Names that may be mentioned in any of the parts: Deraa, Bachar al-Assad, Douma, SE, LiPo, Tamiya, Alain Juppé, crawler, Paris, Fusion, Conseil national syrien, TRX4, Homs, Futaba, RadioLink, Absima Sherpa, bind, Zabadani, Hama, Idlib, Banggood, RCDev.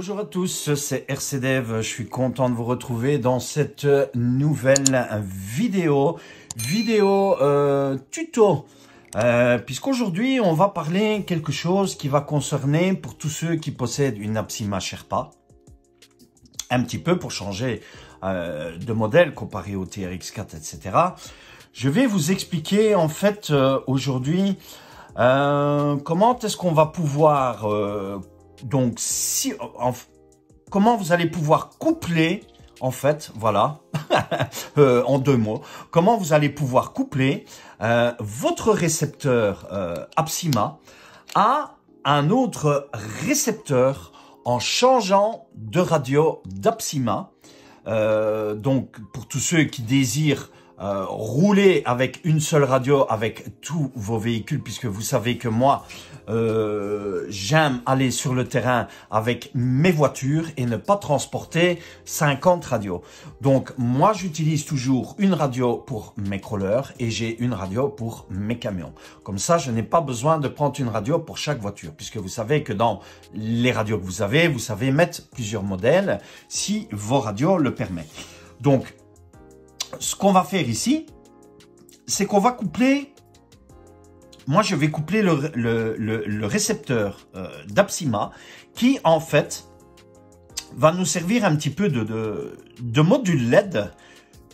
Bonjour à tous, c'est RCDev, je suis content de vous retrouver dans cette nouvelle vidéo tuto. Puisqu'aujourd'hui on va parler quelque chose qui va concerner pour tous ceux qui possèdent une Absima Sherpa, un petit peu pour changer de modèle comparé au TRX4, etc. Je vais vous expliquer en fait aujourd'hui comment est-ce qu'on va pouvoir comment vous allez pouvoir coupler, en fait, voilà, en deux mots, comment vous allez pouvoir coupler votre récepteur Absima à un autre récepteur en changeant de radio d'Absima. Donc, pour tous ceux qui désirent rouler avec une seule radio avec tous vos véhicules, puisque vous savez que moi, j'aime aller sur le terrain avec mes voitures et ne pas transporter 50 radios. Donc, moi, j'utilise toujours une radio pour mes crawlers et j'ai une radio pour mes camions. Comme ça, je n'ai pas besoin de prendre une radio pour chaque voiture, puisque vous savez que dans les radios que vous savez mettre plusieurs modèles si vos radios le permettent. Donc, ce qu'on va faire ici, c'est qu'on va coupler... Moi, je vais coupler le récepteur d'Absima qui, en fait, va nous servir un petit peu de module LED,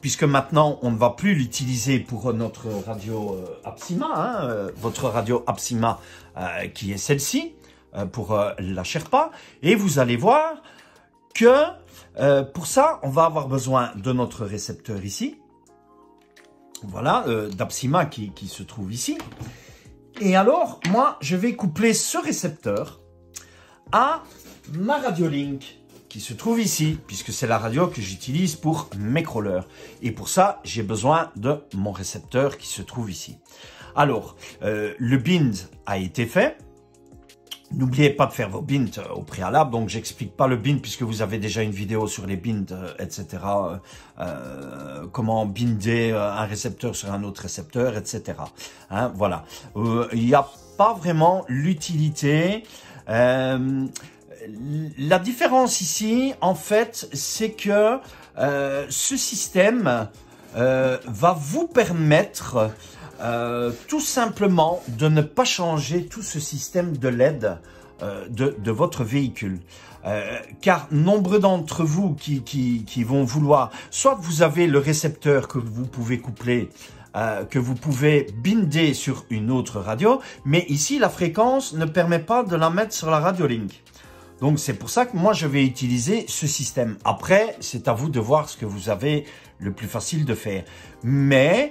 puisque maintenant, on ne va plus l'utiliser pour notre radio Absima, hein, votre radio Absima qui est celle-ci, pour la Sherpa. Et vous allez voir que pour ça, on va avoir besoin de notre récepteur ici. Voilà, d'Absima qui se trouve ici. Et alors, moi, je vais coupler ce récepteur à ma RadioLink qui se trouve ici, puisque c'est la radio que j'utilise pour mes crawlers. Et pour ça, j'ai besoin de mon récepteur qui se trouve ici. Alors, le bind a été fait. N'oubliez pas de faire vos binds au préalable, donc j'explique pas le bind puisque vous avez déjà une vidéo sur les binds, etc. Comment binder un récepteur sur un autre récepteur, etc. Hein, voilà. Il n'y a pas vraiment l'utilité. La différence ici, en fait, c'est que ce système va vous permettre... tout simplement de ne pas changer tout ce système de LED de votre véhicule. Car nombreux d'entre vous qui vont vouloir, soit vous avez le récepteur que vous pouvez coupler, que vous pouvez binder sur une autre radio, mais ici la fréquence ne permet pas de la mettre sur la RadioLink. Donc c'est pour ça que moi je vais utiliser ce système. Après, c'est à vous de voir ce que vous avez le plus facile de faire. Mais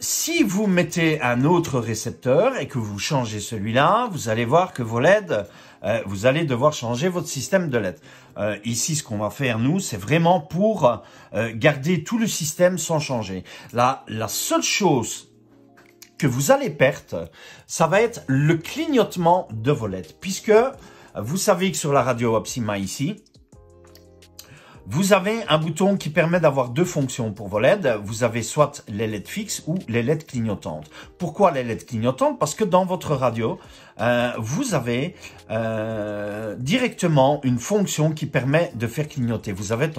si vous mettez un autre récepteur et que vous changez celui-là, vous allez voir que vos LED, vous allez devoir changer votre système de LED. Ici, ce qu'on va faire nous, c'est vraiment pour garder tout le système sans changer. Là, la seule chose que vous allez perdre, ça va être le clignotement de vos LED, puisque vous savez que sur la radio Absima ici, vous avez un bouton qui permet d'avoir deux fonctions pour vos LED. Vous avez soit les LED fixes ou les LED clignotantes. Pourquoi les LED clignotantes? Parce que dans votre radio, vous avez directement une fonction qui permet de faire clignoter. Vous avez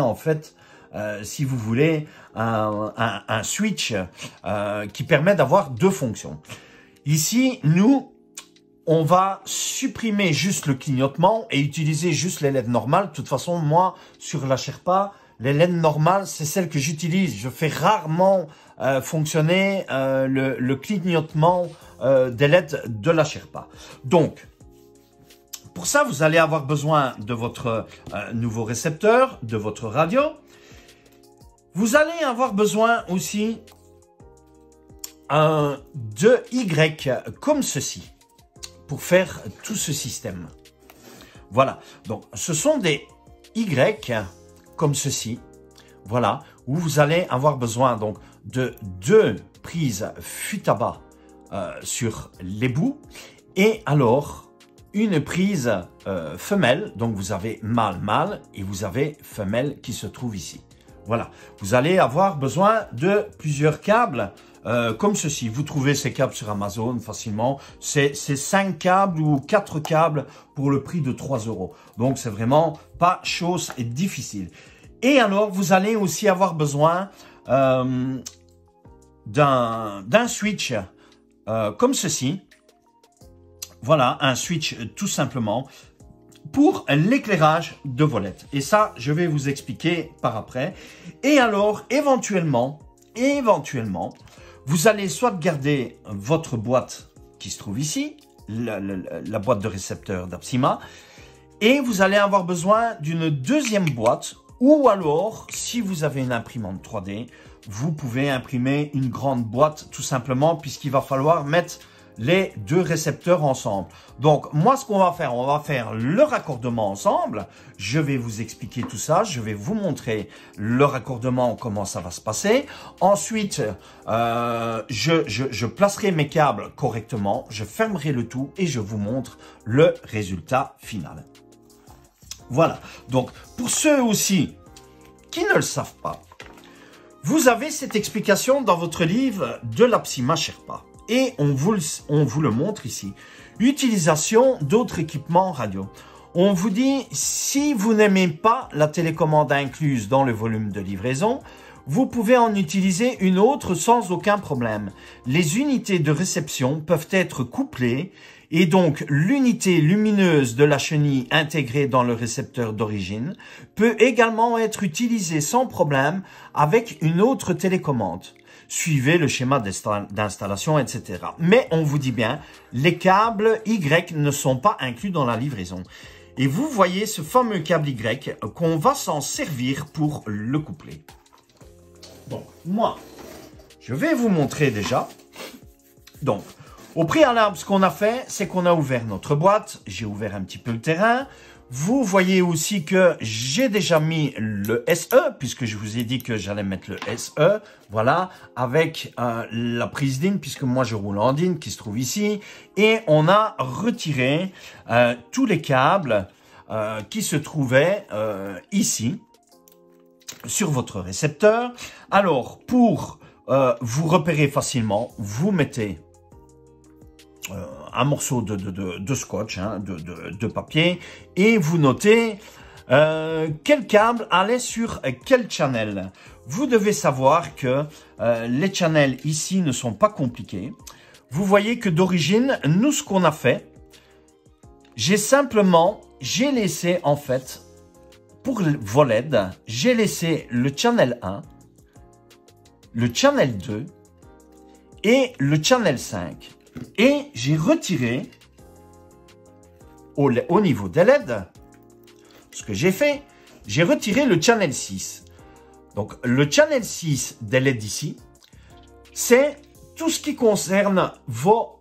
en fait... si vous voulez, un switch qui permet d'avoir deux fonctions. Ici, nous, on va supprimer juste le clignotement et utiliser juste les LED normales. De toute façon, moi, sur la Sherpa, les LED normales, c'est celles que j'utilise. Je fais rarement fonctionner le clignotement des LED de la Sherpa. Donc, pour ça, vous allez avoir besoin de votre nouveau récepteur, de votre radio. Vous allez avoir besoin aussi de Y comme ceci pour faire tout ce système. Voilà, donc ce sont des Y comme ceci, voilà, où vous allez avoir besoin donc de deux prises fût à bas sur les bouts et alors une prise femelle, donc vous avez mâle-mâle et vous avez femelle qui se trouve ici. Voilà, vous allez avoir besoin de plusieurs câbles comme ceci. Vous trouvez ces câbles sur Amazon facilement. C'est 5 câbles ou 4 câbles pour le prix de 3 €. Donc, c'est vraiment pas chose difficile. Et alors, vous allez aussi avoir besoin d'un switch comme ceci. Voilà, un switch tout simplement pour l'éclairage de vos LED. Et ça, je vais vous expliquer par après. Et alors, éventuellement, vous allez soit garder votre boîte qui se trouve ici, la boîte de récepteur d'Absima, et vous allez avoir besoin d'une deuxième boîte, ou alors, si vous avez une imprimante 3D, vous pouvez imprimer une grande boîte tout simplement, puisqu'il va falloir mettre les deux récepteurs ensemble. Donc, moi, ce qu'on va faire, on va faire le raccordement ensemble. Je vais vous expliquer tout ça. Je vais vous montrer le raccordement, comment ça va se passer. Ensuite, je placerai mes câbles correctement. Je fermerai le tout et je vous montre le résultat final. Voilà. Donc, pour ceux aussi qui ne le savent pas, vous avez cette explication dans votre livre de l'Absima Sherpa. Et on vous le montre ici. Utilisation d'autres équipements radio. On vous dit, si vous n'aimez pas la télécommande incluse dans le volume de livraison, vous pouvez en utiliser une autre sans aucun problème. Les unités de réception peuvent être couplées et donc l'unité lumineuse de la chenille intégrée dans le récepteur d'origine peut également être utilisée sans problème avec une autre télécommande. Suivez le schéma d'installation, etc. Mais on vous dit bien, les câbles Y ne sont pas inclus dans la livraison. Et vous voyez ce fameux câble Y qu'on va s'en servir pour le coupler. Donc, moi, je vais vous montrer déjà. Donc, au préalable, ce qu'on a fait, c'est qu'on a ouvert notre boîte. J'ai ouvert un petit peu le terrain. Vous voyez aussi que j'ai déjà mis le SE, puisque je vous ai dit que j'allais mettre le SE, voilà, avec la prise DIN, puisque moi je roule en DIN, qui se trouve ici. Et on a retiré tous les câbles qui se trouvaient ici, sur votre récepteur. Alors, pour vous repérer facilement, vous mettez un morceau de scotch, hein, de papier, et vous notez quel câble allait sur quel channel. Vous devez savoir que les channels ici ne sont pas compliqués. Vous voyez que d'origine, nous, ce qu'on a fait, j'ai laissé en fait, pour vos LED, j'ai laissé le channel 1, le channel 2 et le channel 5. Et j'ai retiré, au niveau des LED, ce que j'ai fait, j'ai retiré le channel 6. Donc, le channel 6 des LED ici, c'est tout ce qui concerne vos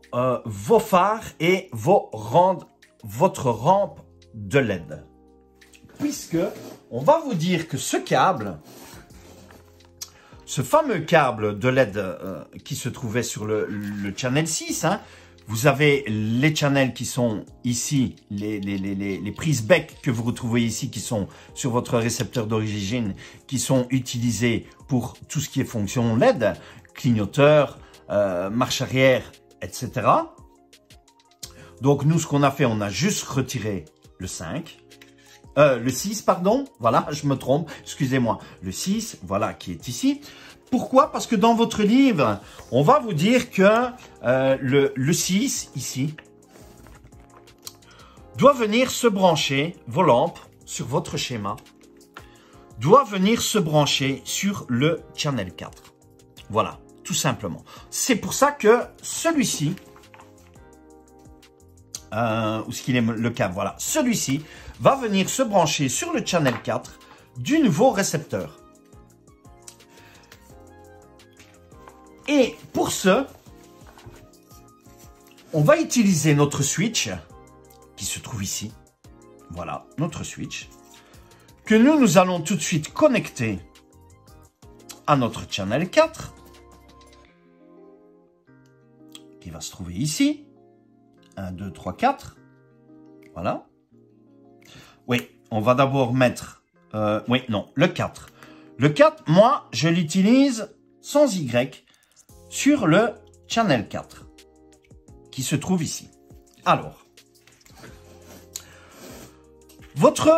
phares et votre rampe de LED. Puisque, on va vous dire que ce câble, ce fameux câble de LED qui se trouvait sur le channel 6, hein. Vous avez les channels qui sont ici, les prises bec que vous retrouvez ici, qui sont sur votre récepteur d'origine, qui sont utilisés pour tout ce qui est fonction LED, clignoteur, marche arrière, etc. Donc nous, ce qu'on a fait, on a juste retiré le 5. Le 6, pardon, voilà, je me trompe, excusez-moi, le 6, voilà, qui est ici. Pourquoi? Parce que dans votre livre, on va vous dire que le 6, ici, doit venir se brancher, vos lampes, sur votre schéma, doit venir se brancher sur le channel 4. Voilà, tout simplement. C'est pour ça que celui-ci, où est-ce qu'il est le câble? Voilà, celui-ci va venir se brancher sur le channel 4 du nouveau récepteur. Et pour ce, on va utiliser notre switch qui se trouve ici. Voilà, notre switch que nous allons tout de suite connecter à notre channel 4 qui va se trouver ici. 1, 2, 3, 4. Voilà. Oui, on va d'abord mettre... oui, non, le 4. Le 4, moi, je l'utilise sans Y sur le channel 4 qui se trouve ici. Alors, votre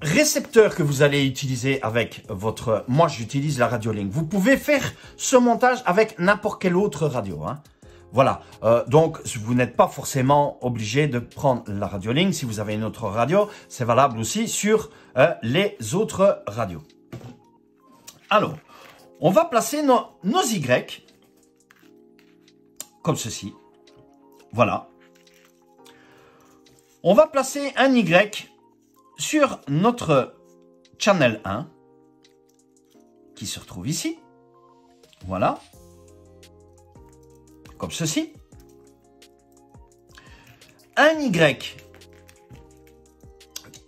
récepteur que vous allez utiliser avec votre... Moi, j'utilise la RadioLink. Vous pouvez faire ce montage avec n'importe quelle autre radio, hein. Voilà, donc vous n'êtes pas forcément obligé de prendre la RadioLink. Si vous avez une autre radio, c'est valable aussi sur les autres radios. Alors, on va placer nos Y comme ceci. Voilà. On va placer un Y sur notre channel 1 qui se retrouve ici. Voilà. Comme ceci. Un Y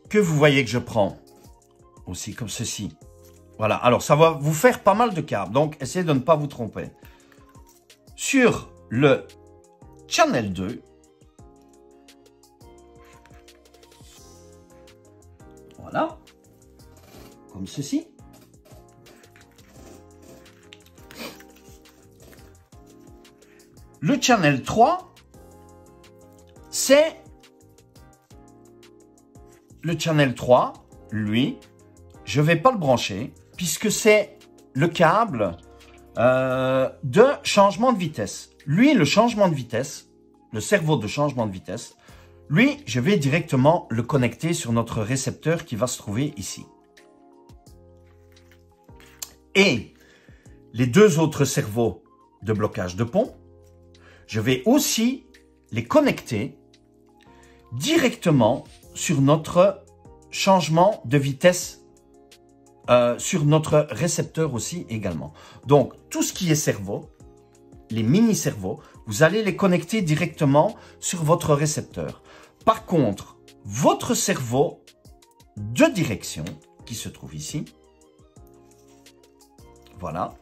que vous voyez que je prends aussi comme ceci. Voilà, alors ça va vous faire pas mal de câbles, donc essayez de ne pas vous tromper. Sur le channel 2. Voilà, comme ceci. Le channel 3, c'est le channel 3, lui, je ne vais pas le brancher, puisque c'est le câble de changement de vitesse. Lui, le changement de vitesse, le cerveau de changement de vitesse, lui, je vais directement le connecter sur notre récepteur qui va se trouver ici. Et les deux autres cerveaux de blocage de pont, je vais aussi les connecter directement sur notre changement de vitesse, sur notre récepteur aussi également. Donc, tout ce qui est cerveau, les mini-cerveaux, vous allez les connecter directement sur votre récepteur. Par contre, votre cerveau de direction, qui se trouve ici, voilà,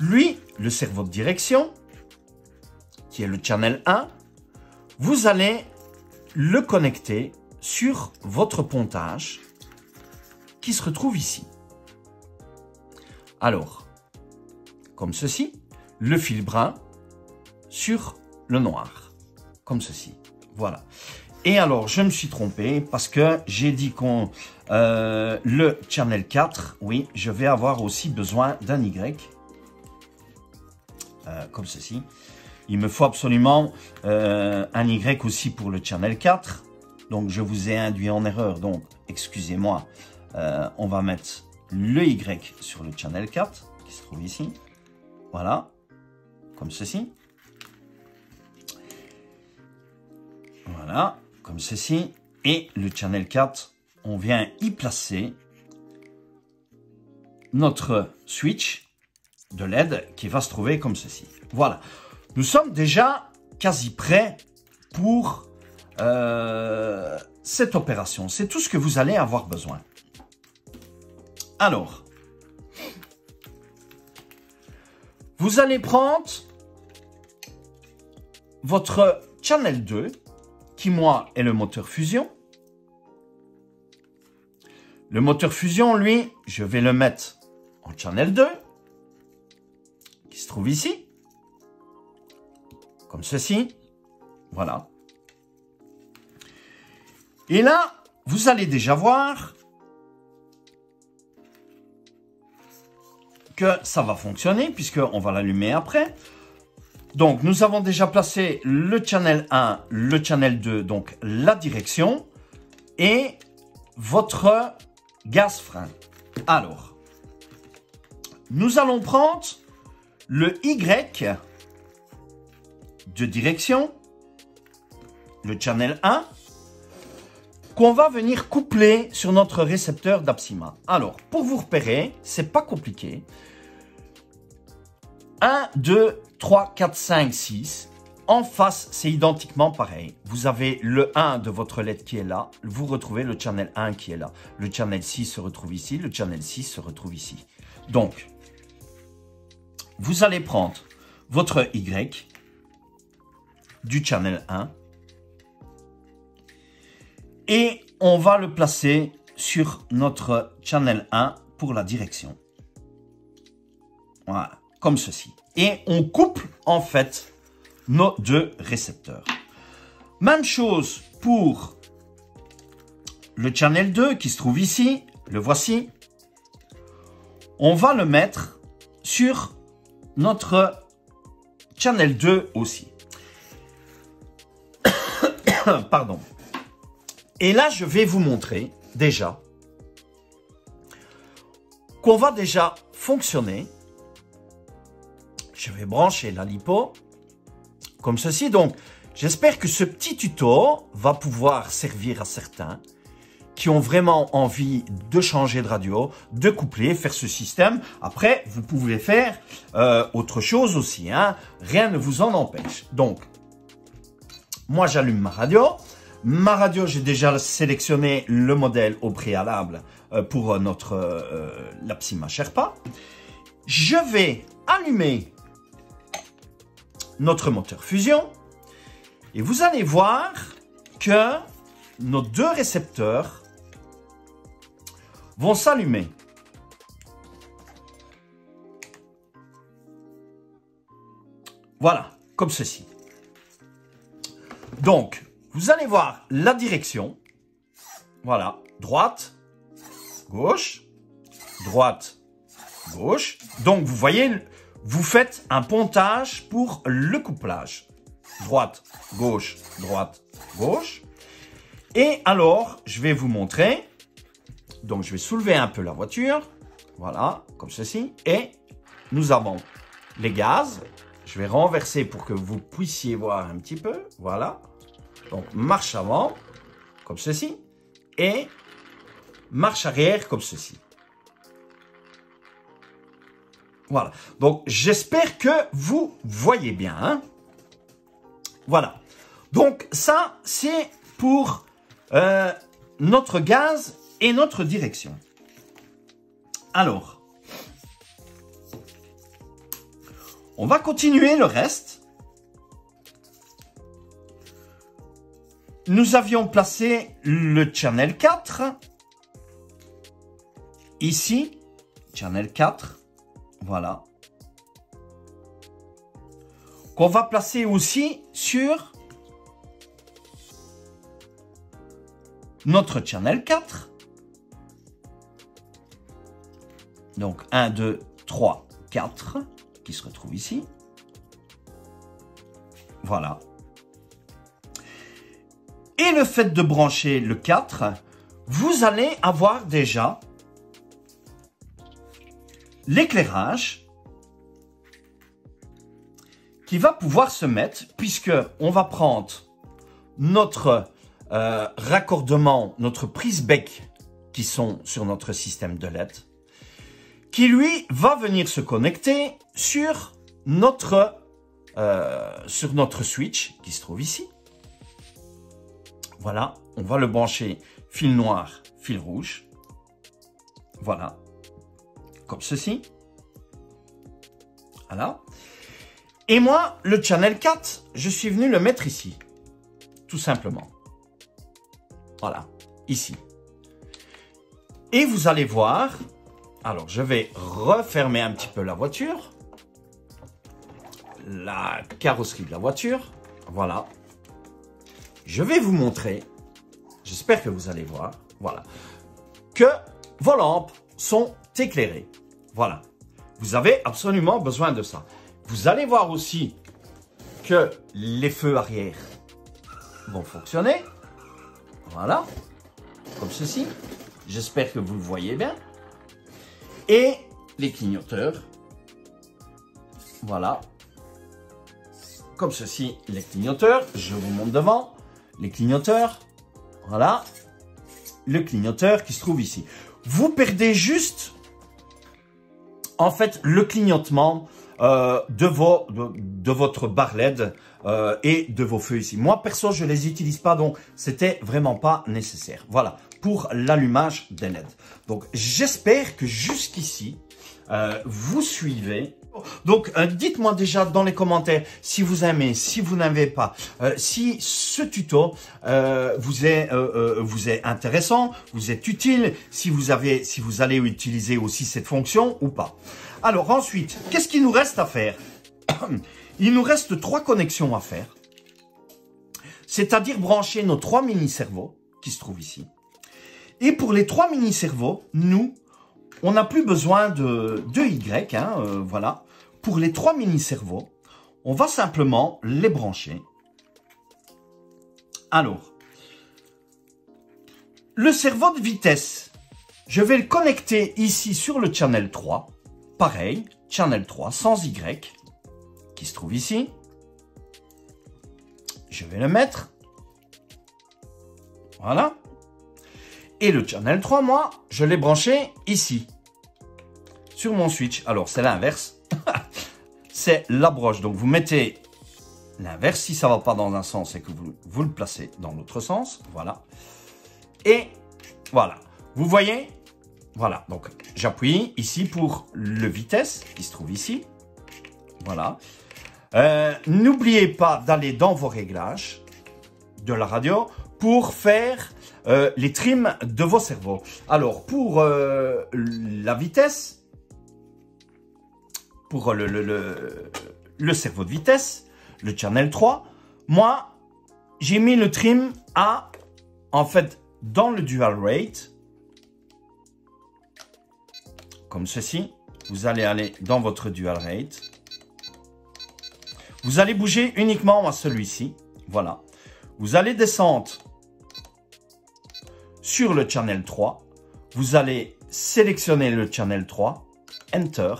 lui, le cerveau de direction, qui est le channel 1, vous allez le connecter sur votre pontage qui se retrouve ici. Alors, comme ceci, le fil brun sur le noir, comme ceci. Voilà. Et alors, je me suis trompé parce que j'ai dit qu'on le channel 4, oui, je vais avoir aussi besoin d'un Y, comme ceci. Il me faut absolument un Y aussi pour le channel 4. Donc, je vous ai induit en erreur. Donc, excusez-moi. On va mettre le Y sur le channel 4 qui se trouve ici. Voilà. Comme ceci. Voilà. Comme ceci. Et le channel 4, on vient y placer notre switch de LED qui va se trouver comme ceci. Voilà. Nous sommes déjà quasi prêts pour cette opération. C'est tout ce que vous allez avoir besoin. Alors, vous allez prendre votre channel 2, qui moi est le moteur Fusion. Le moteur Fusion, lui, je vais le mettre en channel 2, qui se trouve ici. Comme ceci, voilà. Et là, vous allez déjà voir que ça va fonctionner, puisqu'on va l'allumer après. Donc, nous avons déjà placé le channel 1, le channel 2, donc la direction, et votre gaz-frein. Alors, nous allons prendre le Y de direction, le channel 1, qu'on va venir coupler sur notre récepteur d'Absima. Alors, pour vous repérer, c'est pas compliqué. 1, 2, 3, 4, 5, 6. En face, c'est identiquement pareil. Vous avez le 1 de votre LED qui est là. Vous retrouvez le channel 1 qui est là. Le channel 6 se retrouve ici. Le channel 6 se retrouve ici. Donc, vous allez prendre votre Y du channel 1 et on va le placer sur notre channel 1 pour la direction. Voilà, comme ceci. Et on couple en fait nos deux récepteurs. Même chose pour le channel 2 qui se trouve ici, le voici. On va le mettre sur notre channel 2 aussi. Pardon. Et là, je vais vous montrer déjà qu'on va déjà fonctionner. Je vais brancher la LiPo comme ceci. Donc, j'espère que ce petit tuto va pouvoir servir à certains qui ont vraiment envie de changer de radio, de coupler, faire ce système. Après, vous pouvez faire autre chose aussi, hein. Rien ne vous en empêche. Donc, moi, j'allume ma radio. Ma radio, j'ai déjà sélectionné le modèle au préalable pour notre l'Absima Sherpa. Je vais allumer notre moteur Fusion. Et vous allez voir que nos deux récepteurs vont s'allumer. Voilà, comme ceci. Donc, vous allez voir la direction. Voilà, droite, gauche, droite, gauche. Donc, vous voyez, vous faites un pontage pour le couplage. Droite, gauche, droite, gauche. Et alors, je vais vous montrer. Donc, je vais soulever un peu la voiture. Voilà, comme ceci. Et nous avons les gaz. Je vais renverser pour que vous puissiez voir un petit peu. Voilà. Donc, marche avant, comme ceci. Et marche arrière, comme ceci. Voilà. Donc, j'espère que vous voyez bien, hein. Voilà. Donc, ça, c'est pour notre gaz et notre direction. Alors, on va continuer le reste. Nous avions placé le channel 4. Ici, channel 4. Voilà. Qu'on va placer aussi sur notre channel 4. Donc 1, 2, 3, 4 qui se retrouve ici. Voilà. Et le fait de brancher le 4, vous allez avoir déjà l'éclairage qui va pouvoir se mettre, puisque on va prendre notre raccordement, notre prise bec qui sont sur notre système de LED, qui lui va venir se connecter sur notre switch qui se trouve ici. Voilà, on va le brancher fil noir, fil rouge. Voilà, comme ceci. Voilà. Et moi, le channel 4, je suis venu le mettre ici, tout simplement. Voilà, ici. Et vous allez voir, alors je vais refermer un petit peu la voiture, la carrosserie de la voiture. Voilà. Je vais vous montrer, j'espère que vous allez voir, voilà, que vos lampes sont éclairées. Voilà, vous avez absolument besoin de ça. Vous allez voir aussi que les feux arrière vont fonctionner. Voilà, comme ceci. J'espère que vous le voyez bien. Et les clignoteurs. Voilà, comme ceci, les clignoteurs. Je vous montre devant. Les clignoteurs, voilà, le clignoteur qui se trouve ici. Vous perdez juste, en fait, le clignotement de votre barre LED et de vos feux ici. Moi, perso, je les utilise pas, donc c'était vraiment pas nécessaire. Voilà, pour l'allumage des LED. Donc, j'espère que jusqu'ici, vous suivez. Donc, dites-moi déjà dans les commentaires si vous aimez, si vous n'aimez pas, si ce tuto vous est intéressant, vous est utile, si vous allez utiliser aussi cette fonction ou pas. Alors ensuite, qu'est-ce qu'il nous reste à faire? Il nous reste 3 connexions à faire, c'est-à-dire brancher nos 3 mini-cerveaux qui se trouvent ici. Et pour les 3 mini-cerveaux, nous, on n'a plus besoin de 2Y, voilà. Pour les 3 mini-cerveaux, on va simplement les brancher. Alors, le cerveau de vitesse, je vais le connecter ici sur le channel 3. Pareil, channel 3 sans Y, qui se trouve ici. Je vais le mettre. Voilà. Et le channel 3, moi, je l'ai branché ici, sur mon switch. Alors, c'est l'inverse. C'est la broche. Donc, vous mettez l'inverse. Si ça ne va pas dans un sens, c'est que vous le placez dans l'autre sens. Voilà. Et voilà. Vous voyez? Voilà. Donc, j'appuie ici pour le vitesse qui se trouve ici. Voilà. N'oubliez pas d'aller dans vos réglages de la radio pour faire les trims de vos cerveaux. Alors, pour la vitesse, pour le cerveau de vitesse, le channel 3, moi, j'ai mis le trim à, en fait, dans le dual rate, comme ceci. Vous allez aller dans votre dual rate. Vous allez bouger uniquement à celui-ci. Voilà. Vous allez descendre sur le channel 3. Vous allez sélectionner le channel 3. Enter.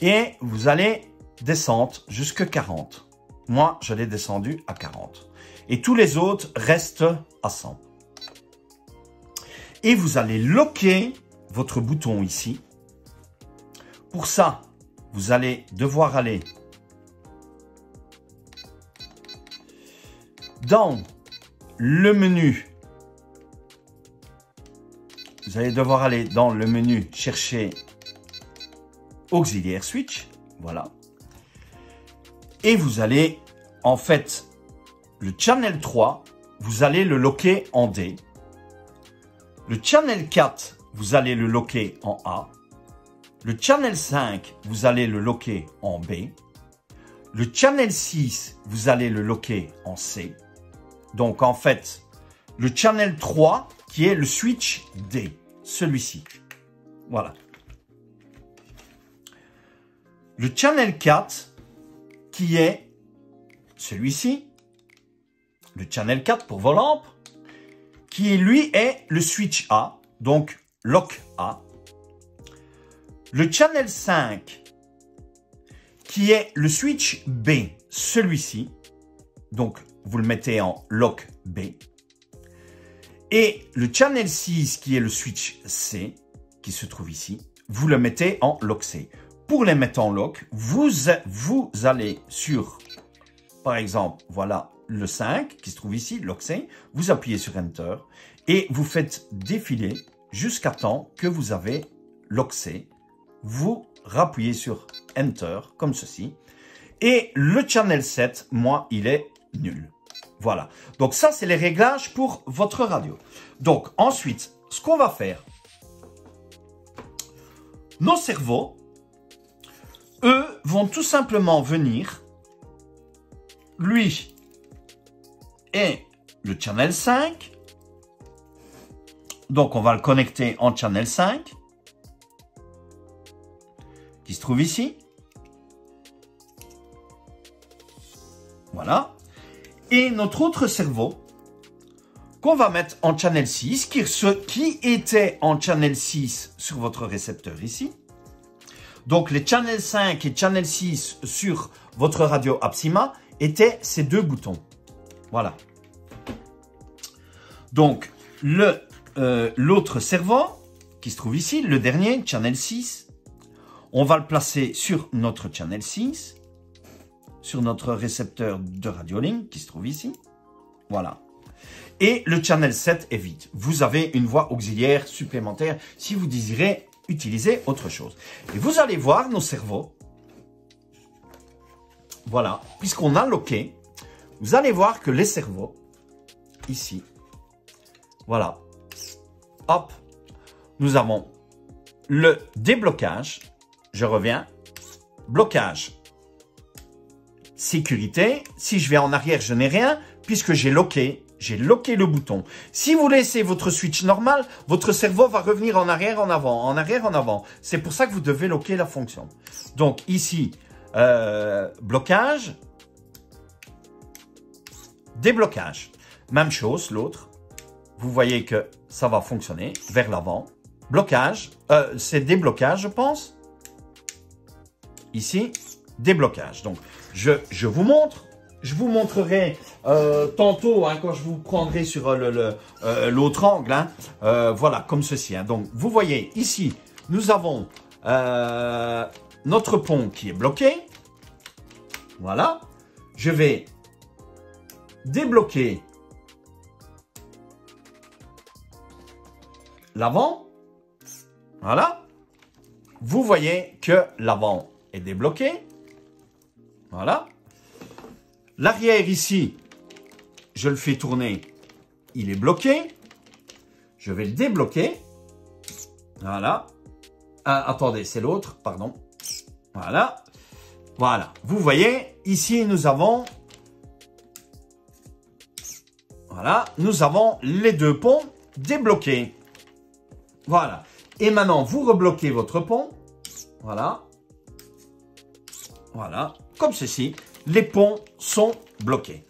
Et vous allez descendre jusqu'à 40. Moi, je l'ai descendu à 40. Et tous les autres restent à 100. Et vous allez locker votre bouton ici. Pour ça, vous allez devoir aller dans le menu, vous allez devoir aller dans le menu chercher auxiliaire switch, voilà. Et vous allez, en fait, le channel 3, vous allez le locker en D. Le channel 4, vous allez le locker en A. Le channel 5, vous allez le locker en B. Le channel 6, vous allez le locker en C. Donc, en fait, le channel 3, qui est le switch D, celui-ci. Voilà. Le channel 4, qui est celui-ci. Le channel 4 pour vos lampes, qui, lui, est le switch A, donc lock A. Le channel 5, qui est le switch B, celui-ci, donc vous le mettez en lock B. Et le channel 6, qui est le switch C, qui se trouve ici, vous le mettez en lock C. Pour les mettre en lock, vous allez sur, par exemple, voilà, le 5, qui se trouve ici, lock C, vous appuyez sur Enter, et vous faites défiler jusqu'à temps que vous avez lock C. Vous rappuyez sur Enter, comme ceci. Et le channel 7, moi, il est nul. Voilà. Donc, ça, c'est les réglages pour votre radio. Donc, ensuite, ce qu'on va faire, nos cerveaux, eux, vont tout simplement venir, lui et le channel 5. Donc, on va le connecter en channel 5, qui se trouve ici. Voilà. Et notre autre cerveau, qu'on va mettre en channel 6, qui était en channel 6 sur votre récepteur ici. Donc, les channel 5 et channel 6 sur votre radio Absima étaient ces 2 boutons. Voilà. Donc, l'autre cerveau, qui se trouve ici, le dernier, channel 6, on va le placer sur notre channel 6. Sur notre récepteur de RadioLink qui se trouve ici. Voilà. Et le channel 7 est vide. Vous avez une voie auxiliaire supplémentaire si vous désirez utiliser autre chose. Et vous allez voir nos cerveaux voilà, puisqu'on a locké, vous allez voir que les cerveaux, ici, voilà, hop, nous avons le déblocage, je reviens, blocage, sécurité, si je vais en arrière, je n'ai rien, puisque j'ai locké le bouton. Si vous laissez votre switch normal, votre cerveau va revenir en arrière, en avant, en arrière, en avant. C'est pour ça que vous devez locker la fonction. Donc ici, blocage, déblocage. Même chose, l'autre. Vous voyez que ça va fonctionner vers l'avant. Blocage, c'est déblocage, je pense. Ici, déblocage. Donc, je vous montre. Je vous montrerai tantôt, hein, quand je vous prendrai sur l'autre angle. Hein, voilà, comme ceci. Hein. Donc, vous voyez, ici, nous avons notre pont qui est bloqué. Voilà. Je vais débloquer l'avant. Voilà. Vous voyez que l'avant est débloqué. Voilà. L'arrière ici, je le fais tourner, il est bloqué. Je vais le débloquer. Voilà. Ah, attendez, c'est l'autre, pardon. Voilà. Voilà. Vous voyez, ici, nous avons... Voilà. Nous avons les deux ponts débloqués. Voilà. Et maintenant, vous rebloquez votre pont. Voilà. Voilà. Comme ceci. Les ponts sont bloqués.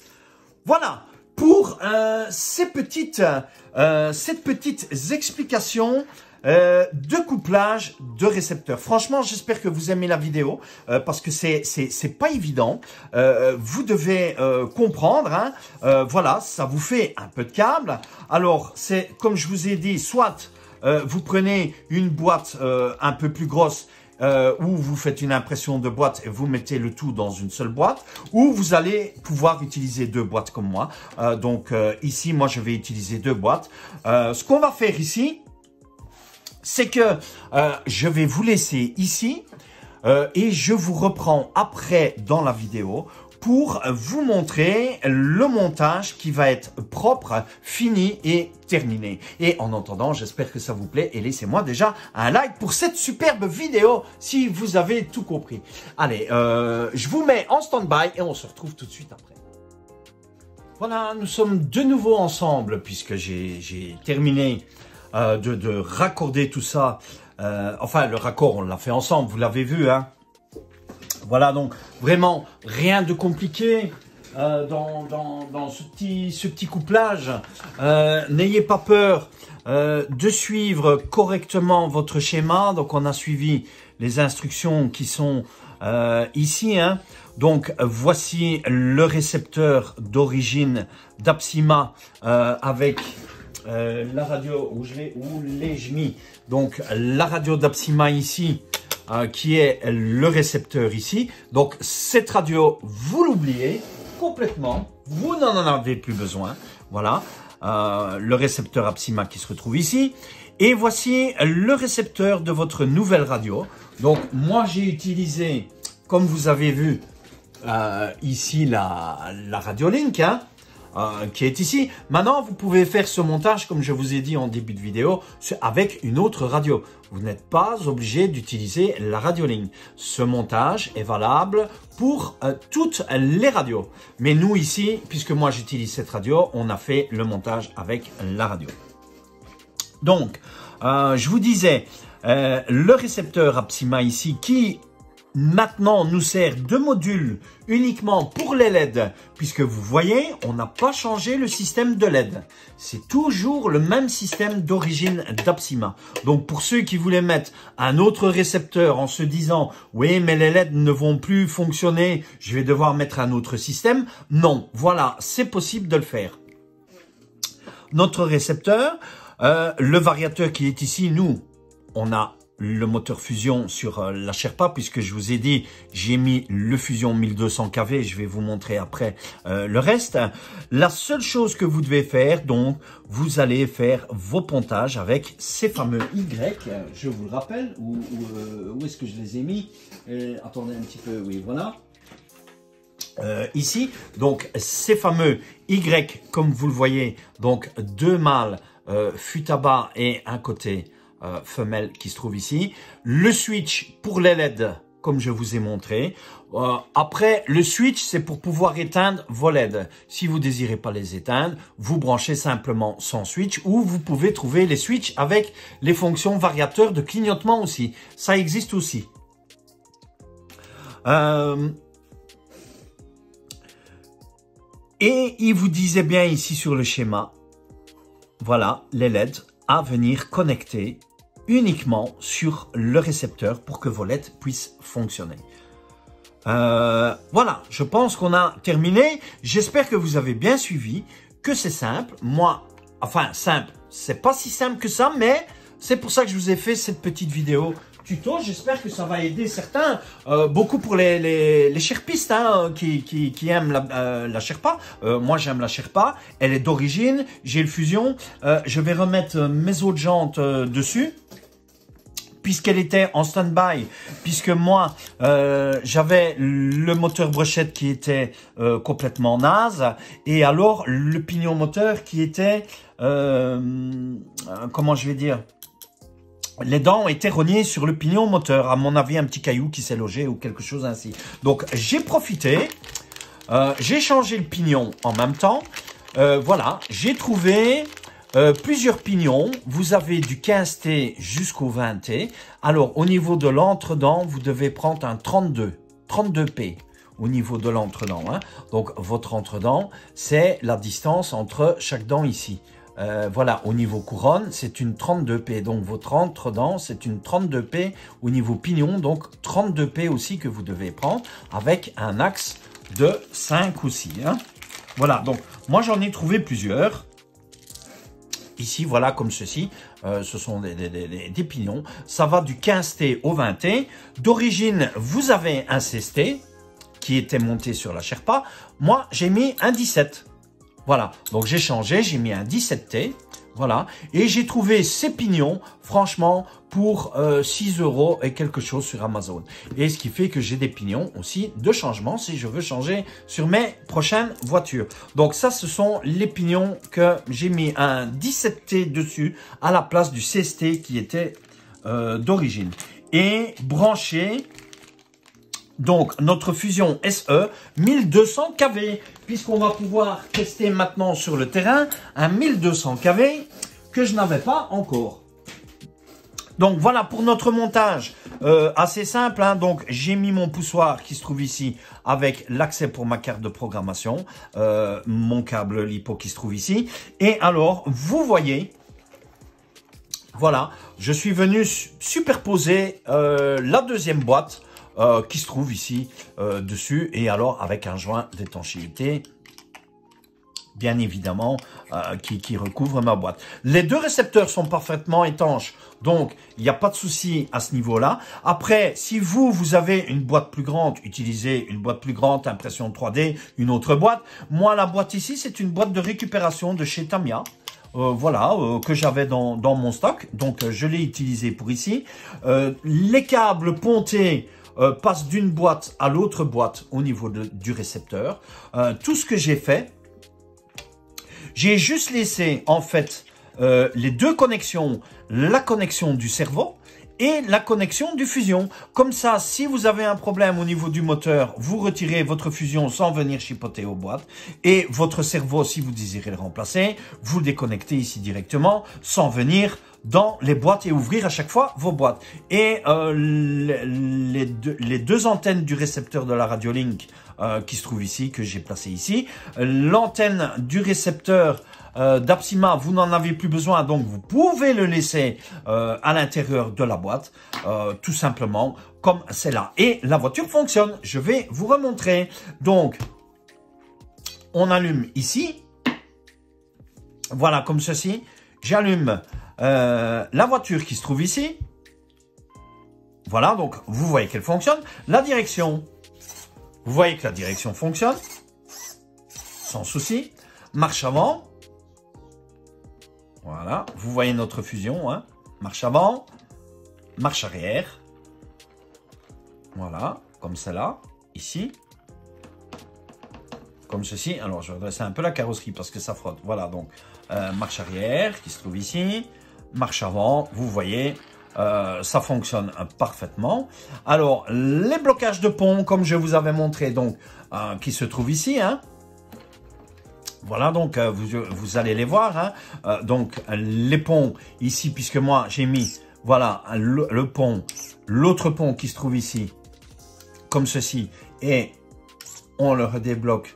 Voilà pour ces petites explications de couplage de récepteurs. Franchement, j'espère que vous aimez la vidéo parce que c'est pas évident. Vous devez comprendre. Hein, voilà, ça vous fait un peu de câble. Alors, c'est comme je vous ai dit, soit vous prenez une boîte un peu plus grosse. Où vous faites une impression de boîte et vous mettez le tout dans une seule boîte, ou vous allez pouvoir utiliser deux boîtes comme moi. Donc ici, moi, je vais utiliser deux boîtes. Ce qu'on va faire ici, c'est que je vais vous laisser ici et je vous reprends après dans la vidéo pour vous montrer le montage qui va être propre, fini et terminé. Et en attendant, j'espère que ça vous plaît et laissez-moi déjà un like pour cette superbe vidéo si vous avez tout compris. Allez, je vous mets en stand-by et on se retrouve tout de suite après. Voilà, nous sommes de nouveau ensemble puisque j'ai terminé de raccorder tout ça. Enfin, le raccord, on l'a fait ensemble, vous l'avez vu, hein. Voilà, donc vraiment rien de compliqué dans ce petit couplage. N'ayez pas peur de suivre correctement votre schéma. Donc, on a suivi les instructions qui sont ici. Hein. Donc, voici le récepteur d'origine d'Absima avec... la radio, où l'ai-je mis? Donc, la radio d'Absima ici, qui est le récepteur ici. Donc, cette radio, vous l'oubliez complètement. Vous n'en avez plus besoin. Voilà, le récepteur Absima qui se retrouve ici. Et voici le récepteur de votre nouvelle radio. Donc, moi, j'ai utilisé, comme vous avez vu, ici, la RadioLink, hein. Qui est ici. Maintenant, vous pouvez faire ce montage, comme je vous ai dit en début de vidéo, avec une autre radio. Vous n'êtes pas obligé d'utiliser la RadioLink. Ce montage est valable pour toutes les radios. Mais nous ici, puisque moi j'utilise cette radio, on a fait le montage avec la radio. Donc, je vous disais, le récepteur Absima ici qui... Maintenant, nous sert de module uniquement pour les LED, puisque vous voyez, on n'a pas changé le système de LED. C'est toujours le même système d'origine d'Absima. Donc, pour ceux qui voulaient mettre un autre récepteur en se disant « Oui, mais les LED ne vont plus fonctionner, je vais devoir mettre un autre système », non, voilà, c'est possible de le faire. Notre récepteur, le variateur qui est ici, nous, on a... le moteur Fusion sur la Sherpa, puisque je vous ai dit, j'ai mis le Fusion 1200 kV, je vais vous montrer après le reste. La seule chose que vous devez faire, donc, vous allez faire vos pontages avec ces fameux Y, je vous le rappelle, où est-ce que je les ai mis? Attendez un petit peu, oui, voilà. ici. Donc ces fameux Y, comme vous le voyez, donc deux mâles futaba et un côté femelle qui se trouve ici. Le switch pour les LED, comme je vous ai montré. Après, le switch, c'est pour pouvoir éteindre vos LED. Si vous désirez pas les éteindre, vous branchez simplement sans switch, ou vous pouvez trouver les switches avec les fonctions variateurs de clignotement aussi. Ça existe aussi. Et il vous disait bien ici sur le schéma, voilà, les LED à venir connecter uniquement sur le récepteur pour que vos LED puissent fonctionner. Voilà, je pense qu'on a terminé. J'espère que vous avez bien suivi, que c'est simple. Moi, enfin simple, c'est pas si simple que ça, mais c'est pour ça que je vous ai fait cette petite vidéo tuto. J'espère que ça va aider certains, beaucoup pour les sherpistes, hein, qui aiment la Sherpa. Moi, j'aime la Sherpa, elle est d'origine, j'ai le Fusion. Je vais remettre mes autres jantes dessus, puisqu'elle était en stand-by, puisque moi, j'avais le moteur brochette qui était complètement naze, et alors le pignon moteur qui était, comment je vais dire, les dents étaient rognées sur le pignon moteur, à mon avis un petit caillou qui s'est logé ou quelque chose ainsi. Donc j'ai profité, j'ai changé le pignon en même temps, voilà, j'ai trouvé plusieurs pignons. Vous avez du 15T jusqu'au 20T. Alors au niveau de l'entre-dent, vous devez prendre un 32P. Au niveau de l'entre-dent, hein. Donc votre entre-dent, c'est la distance entre chaque dent ici. Voilà, au niveau couronne, c'est une 32P. Donc, votre entre-dent, c'est une 32P. Au niveau pignon, donc 32P aussi que vous devez prendre avec un axe de 5 aussi. Hein. Voilà, donc, moi, j'en ai trouvé plusieurs. Ici, voilà, comme ceci. Ce sont des pignons. Ça va du 15T au 20T. D'origine, vous avez un 16T qui était monté sur la Sherpa. Moi, j'ai mis un 17. Voilà, donc j'ai changé, j'ai mis un 17T, voilà, et j'ai trouvé ces pignons, franchement, pour 6 € et quelque chose sur Amazon. Et ce qui fait que j'ai des pignons aussi de changement si je veux changer sur mes prochaines voitures. Donc ça, ce sont les pignons que j'ai mis un 17T dessus à la place du 16T qui était d'origine. Et branché... Donc, notre Fusion SE 1200 kV, puisqu'on va pouvoir tester maintenant sur le terrain un 1200 kV que je n'avais pas encore. Donc, voilà pour notre montage assez simple. Hein. Donc, j'ai mis mon poussoir qui se trouve ici avec l'accès pour ma carte de programmation, mon câble LiPo qui se trouve ici. Et alors, vous voyez... Voilà, je suis venu superposer la deuxième boîte qui se trouve ici dessus, et alors avec un joint d'étanchéité bien évidemment qui recouvre ma boîte. Les deux récepteurs sont parfaitement étanches, donc il n'y a pas de souci à ce niveau là. Après, si vous avez une boîte plus grande, utilisez une boîte plus grande, impression 3D, une autre boîte. Moi, la boîte ici, c'est une boîte de récupération de chez Tamiya. Voilà, que j'avais dans mon stock, donc je l'ai utilisé pour ici. Les câbles pontés passent d'une boîte à l'autre boîte au niveau du récepteur. Tout ce que j'ai fait, j'ai juste laissé en fait les deux connexions, la connexion du cerveau et la connexion du Fusion. Comme ça, si vous avez un problème au niveau du moteur, vous retirez votre Fusion sans venir chipoter aux boîtes. Et votre cerveau, si vous désirez le remplacer, vous le déconnectez ici directement sans venir dans les boîtes et ouvrir à chaque fois vos boîtes. Et les deux antennes du récepteur de la RadioLink qui se trouve ici, que j'ai placé ici. L'antenne du récepteur d'Absima, vous n'en avez plus besoin, donc vous pouvez le laisser à l'intérieur de la boîte, tout simplement, comme c'est là. Et la voiture fonctionne, je vais vous remontrer. Donc, on allume ici, voilà, comme ceci. J'allume la voiture qui se trouve ici. Voilà, donc vous voyez qu'elle fonctionne. La direction, vous voyez que la direction fonctionne, sans souci. Marche avant. Voilà, vous voyez notre Fusion, hein. Marche avant, marche arrière. Voilà, comme celle-là, ici. comme ceci. Alors, je vais redresser un peu la carrosserie parce que ça frotte. Voilà, donc, marche arrière qui se trouve ici, marche avant, vous voyez, ça fonctionne parfaitement. Alors, les blocages de pont, comme je vous avais montré, donc, qui se trouvent ici, hein. Voilà, donc vous allez les voir, hein. Donc les ponts ici, puisque moi j'ai mis, voilà, le pont, l'autre pont qui se trouve ici, comme ceci, et on le redébloque,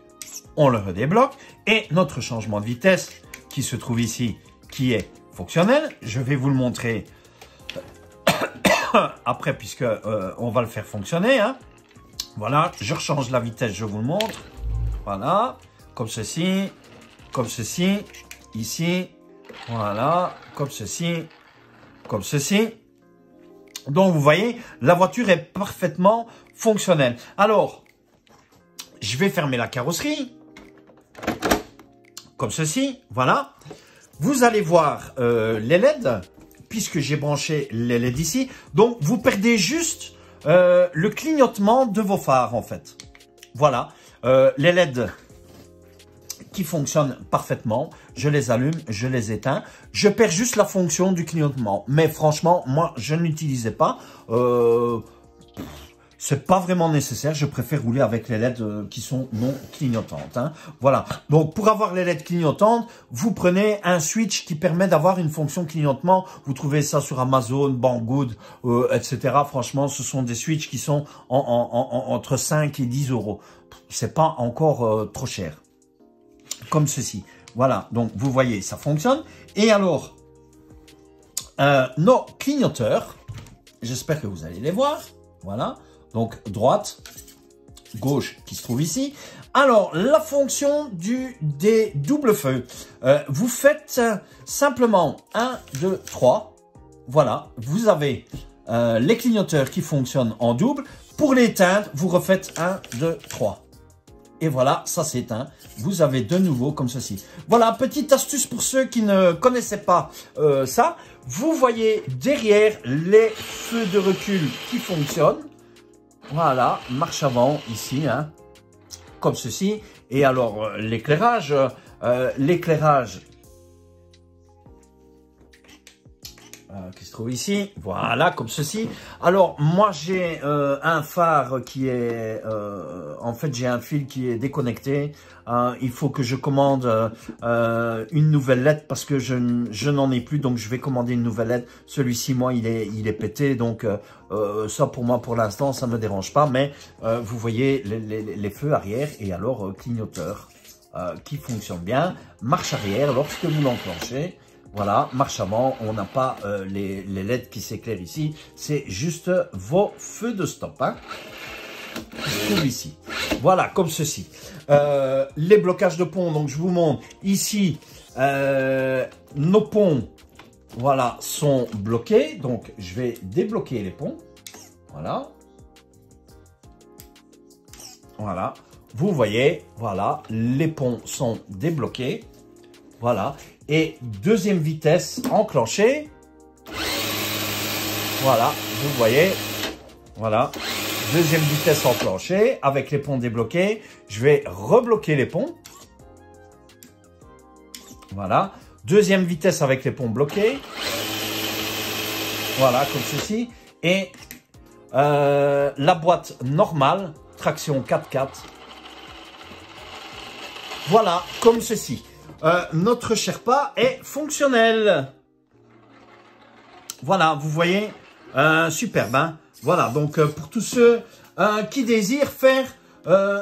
et notre changement de vitesse qui se trouve ici, qui est fonctionnel. Je vais vous le montrer après, puisque on va le faire fonctionner, hein. Voilà, je rechange la vitesse, je vous le montre, voilà. Comme ceci, ici, voilà, comme ceci. Donc, vous voyez, la voiture est parfaitement fonctionnelle. Alors, je vais fermer la carrosserie, comme ceci, voilà. Vous allez voir les LED, puisque j'ai branché les LED ici. Donc, vous perdez juste le clignotement de vos phares, en fait. Voilà, les LED... qui fonctionnent parfaitement. Je les allume, je les éteins. Je perds juste la fonction du clignotement. Mais franchement, moi, je n'utilisais pas. C'est pas vraiment nécessaire. Je préfère rouler avec les LED qui sont non clignotantes, hein. Voilà. Donc, pour avoir les LED clignotantes, vous prenez un switch qui permet d'avoir une fonction clignotement. Vous trouvez ça sur Amazon, Banggood, etc. Franchement, ce sont des switches qui sont entre 5 et 10 euros. C'est pas encore trop cher. Comme ceci, voilà, donc vous voyez, ça fonctionne. Et alors, nos clignoteurs, j'espère que vous allez les voir, voilà, donc droite, gauche qui se trouve ici. Alors, la fonction des doubles feux, vous faites simplement 1, 2, 3, voilà, vous avez les clignoteurs qui fonctionnent en double. Pour l'éteindre, vous refaites 1, 2, 3. Et voilà, ça s'éteint. Vous avez de nouveau comme ceci. Voilà, petite astuce pour ceux qui ne connaissaient pas ça. Vous voyez derrière les feux de recul qui fonctionnent. Voilà, marche avant ici, hein, comme ceci. Et alors, l'éclairage, qui se trouve ici, voilà, comme ceci. Alors, moi, j'ai un phare qui est... en fait, j'ai un fil qui est déconnecté. Il faut que je commande une nouvelle LED parce que je n'en ai plus. Donc, je vais commander une nouvelle LED. Celui-ci, moi, il est pété. Donc, ça, pour moi, pour l'instant, ça ne me dérange pas. Mais vous voyez les feux arrière et alors clignoteur qui fonctionne bien. Marche arrière lorsque vous l'enclenchez. Voilà, marche avant, on n'a pas les LED qui s'éclairent ici, c'est juste vos feux de stop, hein, ici. Voilà, comme ceci. Les blocages de ponts, donc je vous montre ici, nos ponts, voilà, sont bloqués. Donc, je vais débloquer les ponts. Voilà. Voilà, vous voyez, voilà, les ponts sont débloqués. Voilà. Et deuxième vitesse enclenchée. Voilà, vous voyez. Voilà, deuxième vitesse enclenchée avec les ponts débloqués. Je vais rebloquer les ponts. Voilà, deuxième vitesse avec les ponts bloqués. Voilà, comme ceci. Et la boîte normale, traction 4x4. Voilà, comme ceci. Notre Sherpa est fonctionnel. Voilà, vous voyez, superbe, hein. Voilà, donc pour tous ceux qui désirent faire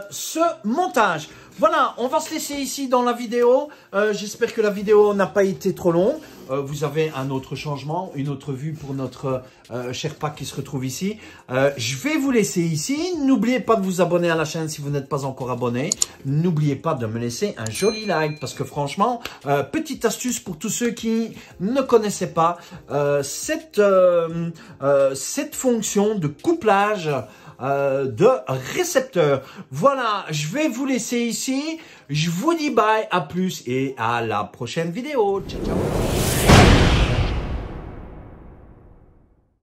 ce montage. Voilà, on va se laisser ici dans la vidéo. J'espère que la vidéo n'a pas été trop longue. Vous avez un autre changement, une autre vue pour notre Sherpa qui se retrouve ici. Je vais vous laisser ici. N'oubliez pas de vous abonner à la chaîne si vous n'êtes pas encore abonné. N'oubliez pas de me laisser un joli like parce que franchement, petite astuce pour tous ceux qui ne connaissaient pas cette fonction de couplage de récepteur. Voilà, je vais vous laisser ici. Je vous dis bye, à plus et à la prochaine vidéo. Ciao, ciao.